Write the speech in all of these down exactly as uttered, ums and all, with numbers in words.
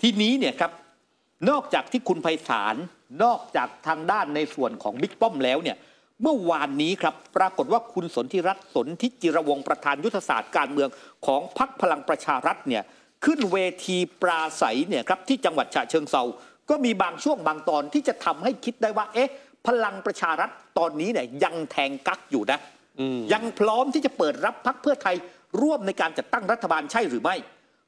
ทีนี้เนี่ยครับนอกจากที่คุณไพศาลนอกจากทางด้านในส่วนของบิ๊กป้อมแล้วเนี่ยเมื่อวานนี้ครับปรากฏว่าคุณสนธิรัตน์สนธิจิรวงศ์ประธานยุทธศาสตร์การเมืองของพรรคพลังประชารัฐเนี่ยขึ้นเวทีปราศัยเนี่ยครับที่จังหวัดฉะเชิงเทราก็มีบางช่วงบางตอนที่จะทำให้คิดได้ว่าเอ๊ะพลังประชารัฐตอนนี้เนี่ยยังแทงกั๊กอยู่นะยังพร้อมที่จะเปิดรับพรรคเพื่อไทยร่วมในการจัดตั้งรัฐบาลใช่หรือไม่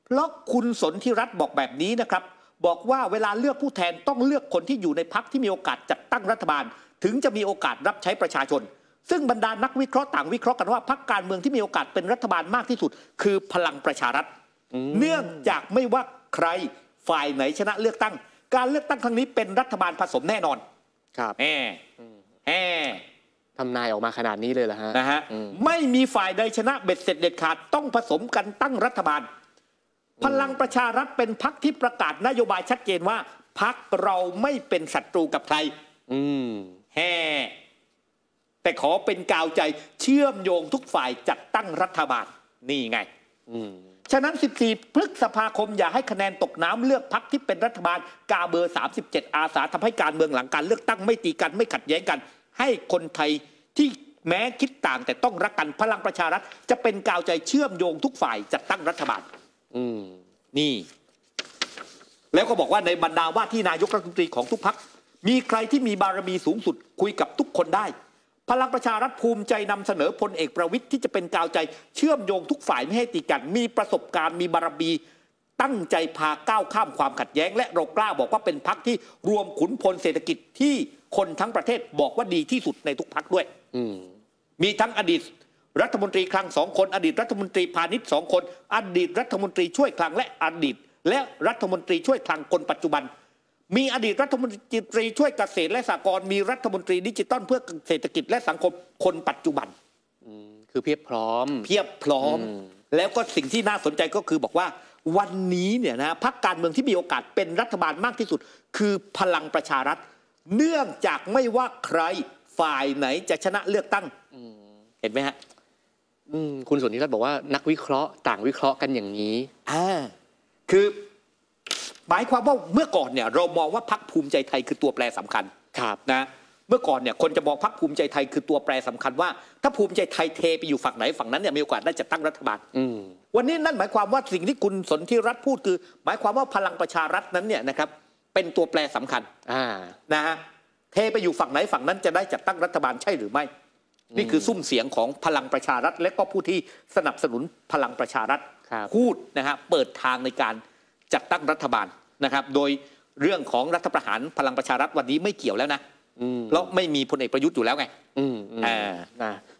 เพราะคุณสนธิรัตน์บอกแบบนี้นะครับบอกว่าเวลาเลือกผู้แทนต้องเลือกคนที่อยู่ในพรรคที่มีโอกาสจัดตั้งรัฐบาลถึงจะมีโอกาสรับใช้ประชาชนซึ่งบรรดานักวิเคราะห์ต่างวิเคราะห์กันว่าพรรคการเมืองที่มีโอกาสเป็นรัฐบาลมากที่สุดคือพลังประชารัฐเนื่องจากไม่ว่าใครฝ่ายไหนชนะเลือกตั้งการเลือกตั้งครั้งนี้เป็นรัฐบาลผสมแน่นอนครับแหม่ทำนายออกมาขนาดนี้เลยเหรอฮะนะฮะไม่มีฝ่ายใดชนะเบ็ดเสร็จเด็ดขาดต้องผสมกันตั้งรัฐบาลพลังประชารัฐเป็นพรรคที่ประกาศนโยบายชัดเจนว่าพรรคเราไม่เป็นศัตรูกับใครอืมแห่แต่ขอเป็นกาวใจเชื่อมโยงทุกฝ่ายจัดตั้งรัฐบาลนี่ไงอืมฉะนั้นสิบสี่พฤษภาคมอย่าให้คะแนนตกน้ำเลือกพรรคที่เป็นรัฐบาลกาเบอร์สามสิบเจ็ดอาสาทำให้การเมืองหลังการเลือกตั้งไม่ตีกันไม่ขัดแย้งกันให้คนไทยที่แม้คิดต่างแต่ต้องรักกันพลังประชารัฐจะเป็นกาวใจเชื่อมโยงทุกฝ่ายจัดตั้งรัฐบาลอืมนี่แล้วก็บอกว่าในบรรดาว่าที่นายกรัฐมนตรีของทุกพรรคมีใครที่มีบารมีสูงสุดคุยกับทุกคนได้พลังประชารัฐภูมิใจนำเสนอพลเอกประวิตรที่จะเป็นกาวใจเชื่อมโยงทุกฝ่ายไม่ให้ตีกันมีประสบการณ์มีบารมีตั้งใจพาก้าวข้ามความขัดแย้งและเรากล้าบอกว่าเป็นพรรคที่รวมขุนพลเศรษฐกิจที่คนทั้งประเทศบอกว่าดีที่สุดในทุกพรรคด้วยอืมีทั้งอดีตรัฐมนตรีคลังสองคนอดีตรัฐมนตรีพาณิชย์สองคนอดีตรัฐมนตรีช่วยคลังและอดีตและรัฐมนตรีช่วยคลังคนปัจจุบันมีอดีตรัฐมนตรีช่วยเกษตรและสหกรณ์มีรัฐมนตรีดิจิทัลเพื่อเศรษฐกิจและสังคมคนปัจจุบันคือเพียบพร้อมเพียบพร้อมแล้วก็สิ่งที่น่าสนใจก็คือบอกว่าวันนี้เนี่ยนะพรรคการเมืองที่มีโอกาสเป็นรัฐบาลมากที่สุดคือพลังประชารัฐเนื่องจากไม่ว่าใครฝ่ายไหนจะชนะเลือกตั้งเห็นไหมฮะคุณสนธิรัตน์บอกว่านักวิเคราะห์ต่างวิเคราะห์กันอย่างนี้อ่าคือหมายความว่าเมื่อก่อนเนี่ยเรามองว่าพรรคภูมิใจไทยคือตัวแปรสำคัญครับนะเมื่อก่อนเนี่ยคนจะมองพรรคภูมิใจไทยคือตัวแปรสำคัญว่าถ้าภูมิใจไทยเทไปอยู่ฝั่งไหนฝั่งนั้นเนี่ยมีโอกาสได้จัดตั้งรัฐบาลอืวันนี้นั่นหมายความว่าสิ่งที่คุณสนธิรัตน์พูดคือหมายความว่าพลังประชารัฐนั้นเนี่ยนะครับเป็นตัวแปรสำคัญอ่านะฮะเทไปอยู่ฝั่งไหนฝั่งนั้นจะได้จัดตั้งรัฐบาลใช่หรือไม่นี่คือซุ้มเสียงของพลังประชารัฐและก็ผู้ที่สนับสนุนพลังประชารัฐพูดนะฮะเปิดทางในการจัดตั้งรัฐบาลนะครับโดยเรื่องของรัฐประหารพลังประชารัฐวันนี้ไม่เกี่ยวแล้วนะเพราะไม่มีพลเอกประยุทธ์อยู่แล้วไง